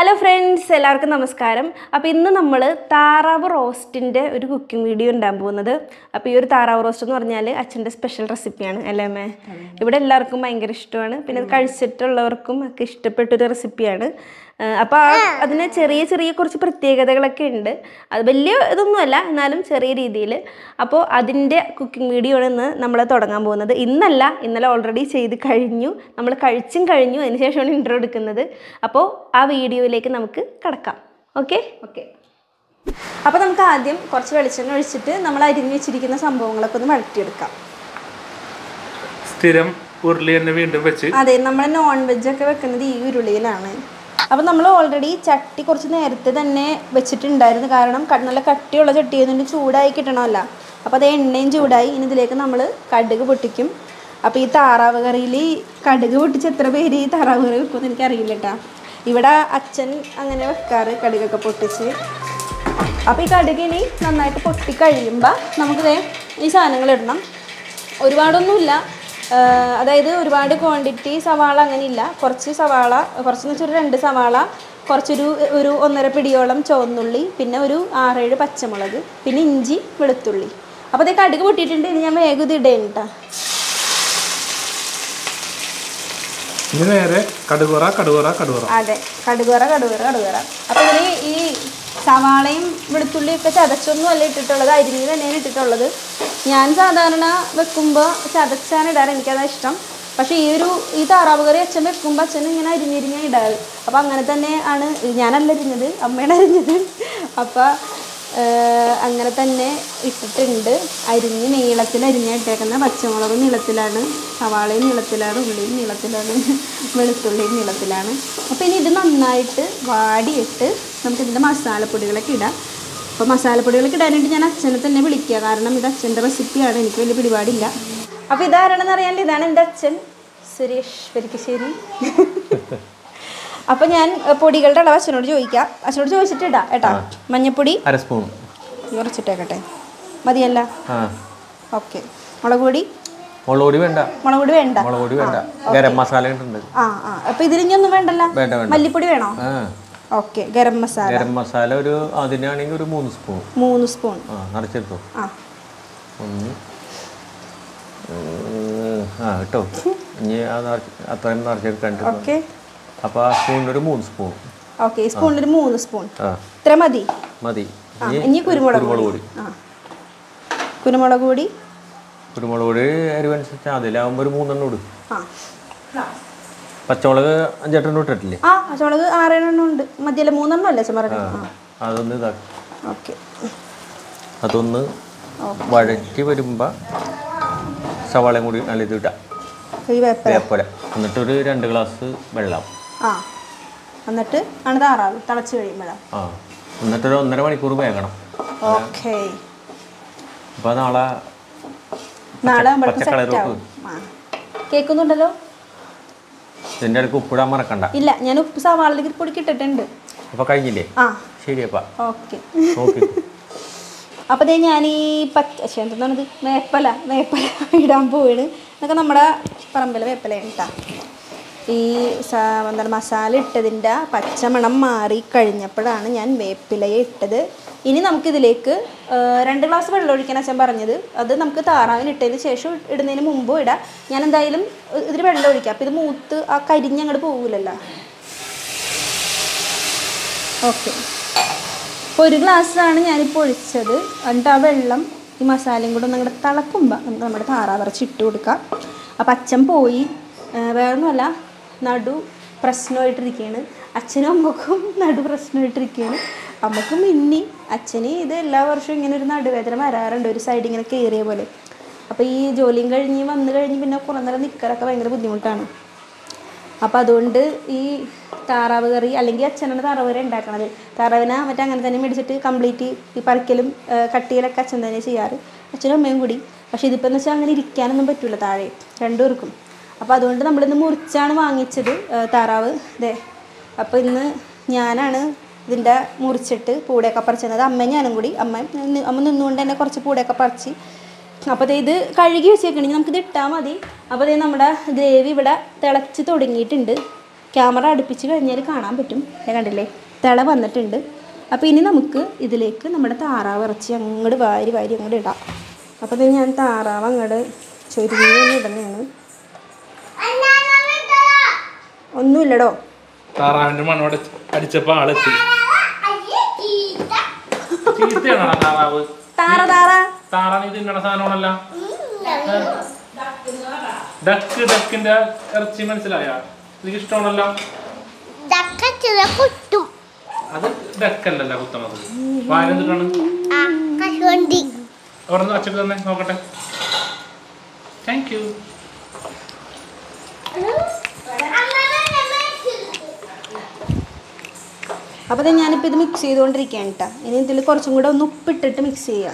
Hello friends, എല്ലാവർക്കും നമസ്കാരം. അപ്പോൾ ഇന്ന് നമ്മൾ താറാവ് റോസ്റ്റിന്റെ ഒരു കുക്കിംഗ് വീഡിയോ ഉണ്ടാക്കാൻ പോകുന്നത്. അപ്പോൾ ഈ ഒരു താറാവ് റോസ്റ്റ് എന്ന് പറഞ്ഞാൽ അച്ഛന്റെ സ്പെഷ്യൽ റെസിപ്പിയാണ് അല്ലേ അമ്മേ. ഇവിടെ എല്ലാവർക്കും ഭയങ്കര ഇഷ്ടമാണ്. പിന്നെ അത് കഴിച്ചിട്ടുള്ളവർക്കും ഒക്കെ ഇഷ്ടപ്പെട്ട ഒരു റെസിപ്പിയാണ്. അപ്പോൾ അതിനെ ചെറിയ ചെറിയ കുറച്ച് പ്രത്യേകതകളൊക്കെ ഉണ്ട്. അത് വലിയ ഇതൊന്നും അല്ല, എന്നാലും ചെറിയ രീതിയിൽ. അപ്പോൾ അതിന്റെ കുക്കിംഗ് വീഡിയോ ആണ് ഇന്ന് നമ്മൾ തുടങ്ങാൻ പോകുന്നത്. ഇന്നല്ല, ഇന്നലെ ഓൾറെഡി ചെയ്ത് കഴിഞ്ഞു. നമ്മൾ കഴിച്ചും കഴിഞ്ഞു. അതിനുശേഷമാണ് ഇൻട്രോ എടുക്കുന്നത്. അപ്പോൾ ആ വീഡിയോയിലേക്ക് നമുക്ക് കടക്കാം. Okay okay. അപ്പോൾ നമുക്ക് ആദ്യം കുറച്ച് വെളിച്ചെണ്ണ ഒഴിച്ചിട്ട് നമ്മൾ അരിഞ്ഞു വെച്ചിരിക്കുന്ന സംഭവങ്ങളൊക്കെ ഒന്ന് വഴറ്റിയെടുക്കാം. സ്ഥിരം ഉരുളി തന്നെ വീണ്ടും വെച്ച്, അതെ, നമ്മൾ നോൺ വെജ് ഒക്കെ വെക്കുന്നത് ഈ ഉരുളിയിലാണ്. അപ്പോൾ നമ്മൾ ഓൾറെഡി ചട്ടി കുറച്ച് നേരത്തെ തന്നെ വെച്ചിട്ടുണ്ടായിരുന്നു, കാരണം നല്ല കട്ടിയുള്ള ചട്ടി ആയതുകൊണ്ട് ചൂടായി കിട്ടണമല്ല. അപ്പോൾ അത് എണ്ണയും ചൂടായി. ഇനി ഇതിലേക്ക് നമ്മൾ കടുക് പൊട്ടിക്കും. അപ്പോൾ ഈ താറാവ് കറിയിൽ കടുക് പൊട്ടിച്ച് എത്ര പേര് ഈ താറാവ് കറി വെക്കുമെന്ന് എനിക്കറിയില്ല കേട്ടോ. ഇവിടെ അച്ഛൻ അങ്ങനെ വെക്കാറ് കടുകൊക്കെ പൊട്ടിച്ച്. അപ്പോൾ ഈ കടുക് ഇനി നന്നായിട്ട് പൊട്ടിക്കഴിയുമ്പോൾ നമുക്കിത് ഈ സാധനങ്ങൾ ഇടണം. ഒരുപാടൊന്നുമില്ല, അതായത് ഒരുപാട് ക്വാണ്ടിറ്റി സവാള അങ്ങനെയില്ല. കുറച്ച് സവാള, കുറച്ചെന്ന് വെച്ചൊരു 2 സവാള, കുറച്ചൊരു 1.5 പിടിയോളം ചുവന്നുള്ളി, പിന്നെ ഒരു 6-7 പച്ചമുളക്, പിന്നെ ഇഞ്ചി, വെളുത്തുള്ളി. അപ്പോൾ അതേ കടുക് പൊട്ടിയിട്ടുണ്ട്. ഇനി ഞാൻ വേഗം ഇത് ഇടേണ്ട. അതെ, കടുകുറ. അപ്പോൾ ഇതിൽ ഈ സവാളയും വെളുത്തുള്ളിയൊക്കെ ചതച്ചൊന്നും അല്ല ഇട്ടിട്ടുള്ളത്, അരിഞ്ഞ് തന്നെയാണ് ഇട്ടിട്ടുള്ളത്. ഞാൻ സാധാരണ വെക്കുമ്പോൾ ചതച്ചാണ് ഇടാറ്, എനിക്കതാ ഇഷ്ടം. പക്ഷേ ഈ താറാവ് കറി അച്ഛൻ വെക്കുമ്പോൾ അച്ഛൻ ഇങ്ങനെ അരിഞ്ഞിരിഞ്ഞാൽ ഇടാറ്. അപ്പോൾ അങ്ങനെ തന്നെ ആണ്. ഞാനല്ല അരിഞ്ഞത്, അമ്മയാണ് അരിഞ്ഞത്. അപ്പോൾ അങ്ങനെ തന്നെ ഇട്ടിട്ടുണ്ട്. അരിഞ്ഞ് നീളത്തിൽ അരിഞ്ഞിട്ടേക്കുന്ന പച്ചമുളക് നീളത്തിലാണ്, സവാളയും നീളത്തിലാണ്, ഉള്ളിയും നീളത്തിലാണ്, വെളുത്തുള്ളിയും നീളത്തിലാണ്. അപ്പോൾ ഇനി ഇത് നന്നായിട്ട് വാടിയിട്ട് നമുക്കിതിൻ്റെ മസാലപ്പൊടികളൊക്കെ ഇടാം. അപ്പോൾ മസാലപ്പൊടികളൊക്കെ ഇടാനായിട്ട് ഞാൻ അച്ഛനെ തന്നെ വിളിക്കുക, കാരണം ഇത് അച്ഛൻ്റെ റെസിപ്പിയാണ്, എനിക്ക് വലിയ പിടിപാടില്ല. അപ്പോൾ ഇതാരാണെന്ന് അറിയാണ്ട് ഇതാണ് എൻ്റെ അച്ഛൻ സുരേഷ് പെരിക്കശ്ശേരി. അപ്പോൾ ഞാൻ പൊടികളുടെ അളവ് അച്ഛനോട് ചോദിച്ചിട്ട് ഇടാം കേട്ടോ. മഞ്ഞപ്പൊടി കുറച്ചിട്ടേക്കട്ടെ, മതിയല്ല? ഓക്കെ. മുളക് പൊടി വേണ്ട. ഗരം മസാല ഉണ്ട്. ആ ആ, അപ്പോൾ ഇതിലൊന്നും വേണ്ടല്ലോ. മല്ലിപ്പൊടി വേണോ? ഓക്കെ. ഗരം മസാല ഒരു അതിനാണെങ്കിൽ ഒരു 3 സ്പൂൺ നിറച്ചെടുത്തു. ആ കേട്ടോ, ഇനി അത്രയും നിറച്ചെടുക്കാണ്ട്. ഓക്കെ. അപ്പോൾ ആ സ്പൂണിലൊരു 3 സ്പൂൺ. ഓക്കെ, സ്പൂണിലൊരു 3 സ്പൂൺ ഇത്ര മതി. ഇനി കുരുമുളക് പൊടി എരിവനുസരിച്ച്, അതിലാവുമ്പോൾ ഒരു 3 ഇടും. പച്ചമുളക് 5-8 ഇട്ടിട്ടില്ലേ? ആ, പച്ചമുളക് 6-7 ഉണ്ട്. മതിയല്ലേ? 3 അല്ലേ ചെമ്മറ? അതൊന്ന് ഇതാക്കി. ഓക്കെ, അതൊന്ന് വഴറ്റി വരുമ്പോൾ സവാളയും കൂടി നല്ല ഇത് ഇട്ടാം. വേപ്പല. എന്നിട്ടൊരു 2 ഗ്ലാസ് വെള്ളം. ആ, എന്നിട്ട് ആണ് താറാവ് തിളച്ച് കഴിയുമ്പോഴാണ്. ആ, എന്നിട്ടൊരു 1.5 മണിക്കൂർ വേകണം. ഓക്കെ. അപ്പോൾ നാളെ കേൾക്കുന്നുണ്ടല്ലോ. ഇതിൻ്റെ അടുത്ത് ഉപ്പിടാൻ മറക്കണ്ട. ഇല്ല, ഞാൻ ഉപ്പ് സവാള പൊടിക്ക് ഇട്ടിട്ടുണ്ട്. അപ്പോൾ കഴിഞ്ഞില്ലേ? ആ, ശരി. അപ്പം ഓക്കെ. അപ്പോൾ ഞാൻ ഈ എന്താണത് വേപ്പല ഇടാൻ പോവാണ്. ഇതൊക്കെ നമ്മുടെ പറമ്പിലെ വേപ്പലയാണ് കേട്ടോ. ഈ എന്താണ് മസാല ഇട്ടതിൻ്റെ പച്ചമണം മാറി കഴിഞ്ഞപ്പോഴാണ് ഞാൻ വേപ്പിലയെ ഇട്ടത്. ഇനി നമുക്കിതിലേക്ക് 2 ഗ്ലാസ് വെള്ളം ഒഴിക്കാൻ അച്ഛൻ പറഞ്ഞത്. അത് നമുക്ക് താറാവിന് ഇട്ടതിന് ശേഷം ഇടുന്നതിന് മുമ്പോ ഇടാം. ഞാൻ എന്തായാലും ഇതിൽ വെള്ളം ഒഴിക്കാം. അപ്പം ഇത് മൂത്ത് ആ കരിഞ്ഞ് അങ്ങോട്ട് പോകില്ലല്ലോ. ഓക്കെ. അപ്പോൾ 1 ഗ്ലാസ്സാണ് ഞാനിപ്പോൾ ഒഴിച്ചത്. എന്നിട്ട് ആ വെള്ളം ഈ മസാലയും കൂടെ ഒന്ന് അങ്ങോട്ട് തിളക്കുമ്പോൾ നമുക്ക് നമ്മുടെ താറാവിറച്ചി ഇട്ട് കൊടുക്കാം. അപ്പം അച്ഛൻ പോയി, വേറൊന്നുമല്ല, നടു പ്രശ്നമായിട്ടിരിക്കുകയാണ്. അച്ഛനും അമ്മക്കും നടു പ്രശ്നമായിട്ടിരിക്കുകയാണ്. അമ്മക്കും ഇന്നി അച്ഛന് ഇത് എല്ലാ വർഷവും ഇങ്ങനെ ഒരു നടുവേദന വരാറുണ്ട്, ഒരു സൈഡ് ഇങ്ങനെ കയറിയ പോലെ. അപ്പോൾ ഈ ജോലിയും കഴിഞ്ഞ് വന്നു കഴിഞ്ഞ് പിന്നെ കുറേ നേരം നിൽക്കാനൊക്കെ ഭയങ്കര ബുദ്ധിമുട്ടാണ്. അപ്പോൾ അതുകൊണ്ട് ഈ താറാവ് കറി അല്ലെങ്കിൽ അച്ഛനാണ് താറാവ് കറി ഉണ്ടാക്കണത്. താറാവിനെ മറ്റേ അങ്ങനെ തന്നെ മേടിച്ചിട്ട് കംപ്ലീറ്റ് ഈ പറിക്കലും കട്ടിയിലൊക്കെ അച്ഛൻ തന്നെ ചെയ്യാറ്, അച്ഛനും അമ്മയും കൂടി. പക്ഷേ ഇതിപ്പോൾ എന്ന് വെച്ചാൽ അങ്ങനെ ഇരിക്കാനൊന്നും പറ്റില്ല താഴെ രണ്ടുപേർക്കും. അപ്പോൾ അതുകൊണ്ട് നമ്മളിന്ന് മുറിച്ചാണ് വാങ്ങിച്ചത് താറാവ്. ഇതേ, അപ്പോൾ ഇന്ന് ഞാനാണ് ഇതിൻ്റെ മുറിച്ചിട്ട് പൂടയൊക്കെ പറിച്ചത്. അമ്മയും ഞാനും കൂടി, അമ്മ നിന്നുകൊണ്ട് തന്നെ കുറച്ച് പൂടയൊക്കെ പറിച്ച്. അപ്പോൾ അതേ ഇത് കഴുകി വെച്ചേക്കണെങ്കിൽ നമുക്കിത് ഇട്ടാൽ മതി. അപ്പോൾ അതേ നമ്മുടെ ഗ്രേവി ഇവിടെ തിളച്ച് തുടങ്ങിയിട്ടുണ്ട്. ക്യാമറ അടുപ്പിച്ച് കഴിഞ്ഞാൽ കാണാൻ പറ്റും. കണ്ടില്ലേ തിള വന്നിട്ടുണ്ട്. അപ്പോൾ ഇനി നമുക്ക് ഇതിലേക്ക് നമ്മുടെ താറാവ് ഇറച്ചി അങ്ങോട്ട് വാരി വാരി അങ്ങോട്ട് ഇടാം. അപ്പോൾ ഇത് ഞാൻ താറാവ് അങ്ങോട്ട് ചൊരിഞ്ഞൊന്നും ഇടുന്നതാണ്. ഒന്നുമില്ലടോ താറാവിൻ്റെ മണ്ണോട് അടിച്ചപ്പോൾ ആളെത്തി. ഇറച്ചി മനസ്സിലായ ഇഷ്ടമാണല്ലോ. അത് ഡക്കല്ലല്ലോ കുത്തണത്. വായനത്തിലാണ് അവിടെ നിന്ന് അച്ചക്ക് തന്നെ നോക്കട്ടെ. Thank you. അപ്പോൾ തന്നെ ഞാനിപ്പോൾ ഇത് മിക്സ് ചെയ്തുകൊണ്ടിരിക്കുകയാണ് കേട്ടോ. ഇനി ഇതിൽ കുറച്ചും കൂടെ ഒന്ന് ഉപ്പിട്ടിട്ട് മിക്സ് ചെയ്യുക.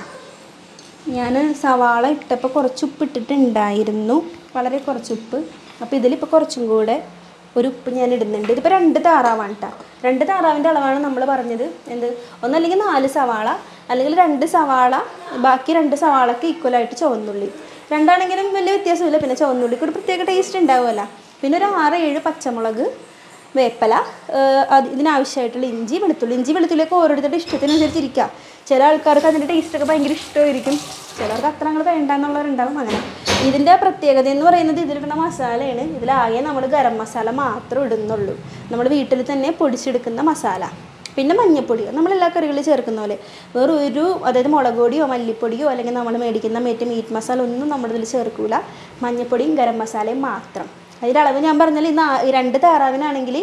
ഞാൻ സവാള ഇട്ടപ്പോൾ കുറച്ച് ഉപ്പിട്ടിട്ടുണ്ടായിരുന്നു, വളരെ കുറച്ച് ഉപ്പ്. അപ്പോൾ ഇതിലിപ്പോൾ കുറച്ചും കൂടെ ഒരു ഉപ്പ് ഞാൻ ഇടുന്നുണ്ട്. ഇതിപ്പോൾ 2 താറാവാണ് കേട്ടോ. 2 താറാവിൻ്റെ അളവാണ് നമ്മൾ പറഞ്ഞത്. എന്ത് ഒന്നല്ലെങ്കിൽ 4 സവാള, അല്ലെങ്കിൽ 2 സവാള, ബാക്കി 2 സവാളക്ക് ഈക്വലായിട്ട് ചുവന്നുള്ളി. രണ്ടാണെങ്കിലും വലിയ വ്യത്യാസമില്ല. പിന്നെ ചുവന്നുള്ളിക്ക് ഒരു പ്രത്യേക ടേസ്റ്റ് ഉണ്ടാവുമല്ലോ. പിന്നെ ഒരു 6-7 പച്ചമുളക്, വേപ്പല, അത് ഇതിനാവശ്യമായിട്ടുള്ള ഇഞ്ചി, വെളുത്തുള്ളി. ഇഞ്ചി വെളുത്തുള്ളിയൊക്കെ ഓരോരുത്തരുടെ ഇഷ്ടത്തിനനുസരിച്ചിരിക്കുക. ചില ആൾക്കാർക്ക് അതിൻ്റെ ടേസ്റ്റൊക്കെ ഭയങ്കര ഇഷ്ടമായിരിക്കും, ചിലർക്ക് അത്ര അങ്ങോട്ട് വേണ്ട എന്നുള്ളവരുണ്ടാവും. അങ്ങനെ ഇതിൻ്റെ പ്രത്യേകത എന്ന് പറയുന്നത് ഇതിലിടുന്ന മസാലയാണ്. ഇതിലാകെ നമ്മൾ ഗരം മസാല മാത്രമേ ഇടുന്നുള്ളൂ, നമ്മൾ വീട്ടിൽ തന്നെ പൊടിച്ചെടുക്കുന്ന മസാല. പിന്നെ മഞ്ഞൾപ്പൊടിയോ, നമ്മളെല്ലാ കറികളിൽ ചേർക്കുന്ന പോലെ വേറെ ഒരു, അതായത് മുളക് പൊടിയോ മല്ലിപ്പൊടിയോ അല്ലെങ്കിൽ നമ്മൾ മേടിക്കുന്ന മറ്റേ മീറ്റ് മസാല ഒന്നും നമ്മളിതിൽ ചേർക്കില്ല. മഞ്ഞൾപ്പൊടിയും ഗരം മസാലയും മാത്രം. അതിൻ്റെ അളവ് ഞാൻ പറഞ്ഞാൽ ഈ 2 താറാവിനാണെങ്കിൽ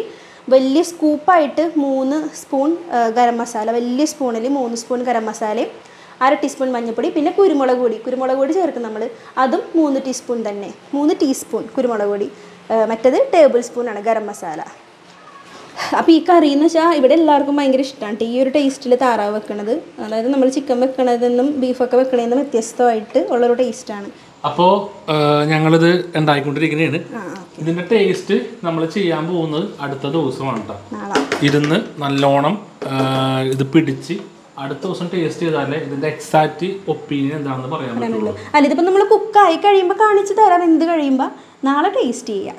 വലിയ സ്കൂപ്പായിട്ട് 3 സ്പൂൺ ഗരം മസാല, വലിയ സ്പൂണിൽ 3 സ്പൂൺ ഗരം മസാലയും 1/2 ടീസ്പൂൺ മഞ്ഞൾപ്പൊടി, പിന്നെ കുരുമുളക് പൊടി ചേർക്കും നമ്മൾ. അതും 3 ടീസ്പൂൺ തന്നെ, 3 ടീസ്പൂൺ കുരുമുളക് പൊടി. മറ്റേത് ടേബിൾ സ്പൂണാണ് ഗരം മസാല. അപ്പോൾ ഈ കറി എന്ന് വെച്ചാൽ ഇവിടെ എല്ലാവർക്കും ഭയങ്കര ഇഷ്ടമാണ് ഈ ഒരു ടേസ്റ്റിൽ താറാവ് വെക്കണത്. അതായത് നമ്മൾ ചിക്കൻ വെക്കണതെന്നും ബീഫൊക്കെ വെക്കണതെന്നും വ്യത്യസ്തമായിട്ട് ഉള്ളൊരു ടേസ്റ്റാണ്. അപ്പോൾ ഞങ്ങളിത് ഉണ്ടായിക്കൊണ്ടിരിക്കുന്നതാണ്. ഇതിൻ്റെ ടേസ്റ്റ് നമ്മൾ ചെയ്യാൻ പോകുന്നത് അടുത്ത ദിവസമാണ് കേട്ടോ. ഇരുന്ന് നല്ലോണം ഇത് പിടിച്ച് അടുത്ത ദിവസം ടേസ്റ്റ് ചെയ്താലേ ഇതിൻ്റെ എക്സാക്റ്റ് ഒപ്പീനിയൻ എന്താണെന്ന് പറയാൻ പറ്റുള്ളൂ. അല്ല, ഇതിപ്പോൾ നമ്മൾ കുക്കായി കഴിയുമ്പോൾ കാണിച്ച് തരാം. എന്ത് കഴിയുമ്പോൾ നാളെ ടേസ്റ്റ് ചെയ്യാം.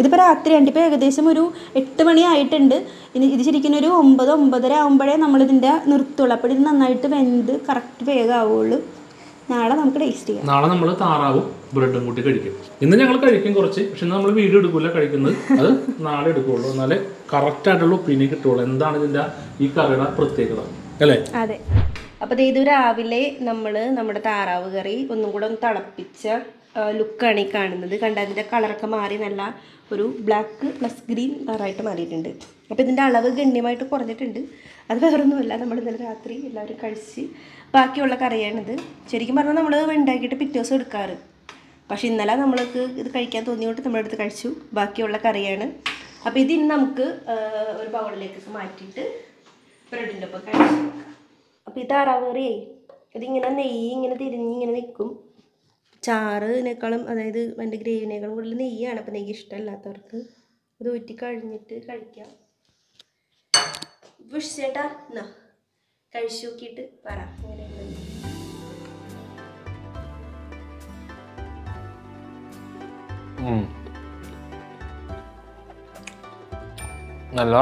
ഇതിപ്പോൾ രാത്രിയാണ്, ഇപ്പോൾ ഏകദേശം ഒരു 8 മണിയായിട്ടുണ്ട്. ഇനി ഇത് ശരിക്കും ഒരു 9-9:30 ആകുമ്പോഴേ നമ്മളിതിൻ്റെ നിർത്തുള്ളൂ. അപ്പോൾ ഇത് നന്നായിട്ട് വെന്ത് കറക്റ്റ് വേഗമാവുള്ളൂ. നാളെ നമുക്ക് ടേസ്റ്റ് ചെയ്യാം. നാളെ നമ്മൾ താറാവും ബ്രെഡും കൂട്ടി കഴിക്കും. ഇന്ന് ഞങ്ങൾ കഴിക്കും കുറച്ച്, പക്ഷെ നമ്മൾ വീഡിയോ എടുക്കില്ല കഴിക്കുന്നത്, അത് നാളെ എടുക്കുകയുള്ളൂ. എന്നാലേ കറക്റ്റായിട്ടുള്ള ഒപ്പീനിയൻ കിട്ടുള്ളൂ എന്താണ് ഇതിൻ്റെ ഈ കറിയുടെ പ്രത്യേകത, അല്ലേ? അതെ. അപ്പോൾ ഇത് രാവിലെ നമ്മൾ നമ്മുടെ താറാവ് കറി ഒന്നും കൂടെ ഒന്ന് തിളപ്പിച്ച ലുക്കാണ് ഈ കാണുന്നത്. കണ്ട അതിൻ്റെ കളറൊക്കെ മാറി നല്ല ഒരു ബ്ലാക്ക് പ്ലസ് ഗ്രീൻ കളറായിട്ട് മാറിയിട്ടുണ്ട്. അപ്പോൾ ഇതിൻ്റെ അളവ് ഗണ്യമായിട്ട് കുറഞ്ഞിട്ടുണ്ട്. അത് വേറൊന്നുമല്ല, നമ്മൾ ഇന്നലെ രാത്രി എല്ലാവരും കഴിച്ച് ബാക്കിയുള്ള കറിയാണിത്. ശരിക്കും പറഞ്ഞാൽ നമ്മൾ ഉണ്ടാക്കിയിട്ട് പിറ്റേ ദിവസം എടുക്കാറ്, പക്ഷേ ഇന്നലെ നമ്മൾക്ക് ഇത് കഴിക്കാൻ തോന്നിയോട്ട് നമ്മളെടുത്ത് കഴിച്ചു. ബാക്കിയുള്ള കറിയാണ്. അപ്പോൾ ഇതിന് നമുക്ക് ഒരു ബൗളിലേക്കൊക്കെ മാറ്റിയിട്ട് ബ്രെഡിൻ്റെ ഒപ്പം കഴിച്ചു. അപ്പോൾ ഈ താറാവ് കറിയായി ഇതിങ്ങനെ നെയ്യ് ഇങ്ങനെ തിരിഞ്ഞ് ഇങ്ങനെ നിൽക്കും. ചാറിനേക്കാളും, അതായത് എൻ്റെ ഗ്രേവിനേക്കാളും കൂടുതൽ നെയ്യാണ്. അപ്പോൾ നെയ്യ് ഇഷ്ടമല്ലാത്തവർക്ക് ഇത് ഊറ്റി കഴിഞ്ഞിട്ട് കഴിക്കാം. വിഷ് ചേട്ടാ എന്നാ കഴിച്ചു നോക്കിയിട്ട് പറ. നല്ല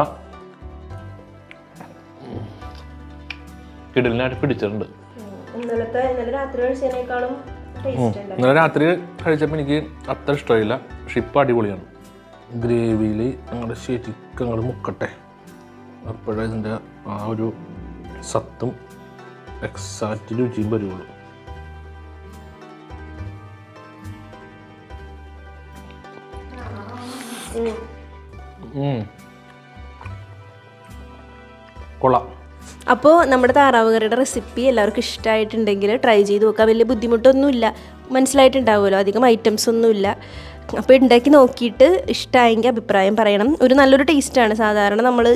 കിടലിനായിട്ട് പിടിച്ചിട്ടുണ്ട്. ഇന്നലെ രാത്രി കഴിച്ചപ്പോൾ എനിക്ക് അത്ര ഇഷ്ടമായില്ല, പക്ഷെ ഇപ്പം അടിപൊളിയാണ്. ഗ്രേവിയിൽ ഞങ്ങളുടെ ശരിക്കും ഞങ്ങൾ മുക്കട്ടെ, അപ്പോഴേ ഇതിൻ്റെ ആ ഒരു സത്തും എക്സാക്റ്റ് രുചിയും വരുവുള്ളൂ. കൊള്ളാം. അപ്പോൾ നമ്മുടെ താറാവ് കറിയുടെ റെസിപ്പി എല്ലാവർക്കും ഇഷ്ടമായിട്ടുണ്ടെങ്കിൽ ട്രൈ ചെയ്ത് നോക്കാം. വലിയ ബുദ്ധിമുട്ടൊന്നുമില്ല, മനസ്സിലായിട്ടുണ്ടാവുമല്ലോ, അധികം ഐറ്റംസ് ഒന്നുമില്ല. അപ്പോൾ ഉണ്ടാക്കി നോക്കിയിട്ട് ഇഷ്ടമായെങ്കിൽ അഭിപ്രായം പറയണം. ഒരു നല്ലൊരു ടേസ്റ്റാണ്. സാധാരണ നമ്മൾ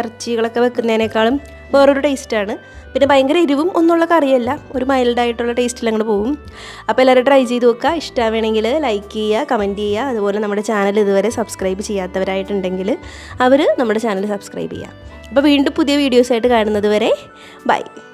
ഇറച്ചികളൊക്കെ വെക്കുന്നതിനേക്കാളും വേറൊരു ടേസ്റ്റാണ്. പിന്നെ ഭയങ്കര എരിവും ഒന്നുള്ള കറിയല്ല, ഒരു മൈൽഡായിട്ടുള്ള ടേസ്റ്റിൽ അങ്ങോട്ട് പോകും. അപ്പോൾ എല്ലാവരും ട്രൈ ചെയ്ത് നോക്കുക. ഇഷ്ടമാണെങ്കിൽ ലൈക്ക് ചെയ്യുക, കമൻറ്റ് ചെയ്യുക. അതുപോലെ നമ്മുടെ ചാനൽ ഇതുവരെ സബ്സ്ക്രൈബ് ചെയ്യാത്തവരായിട്ടുണ്ടെങ്കിൽ അവർ നമ്മുടെ ചാനൽ സബ്സ്ക്രൈബ് ചെയ്യുക. അപ്പോൾ വീണ്ടും പുതിയ വീഡിയോസായിട്ട് കാണുന്നത് വരെ ബൈ.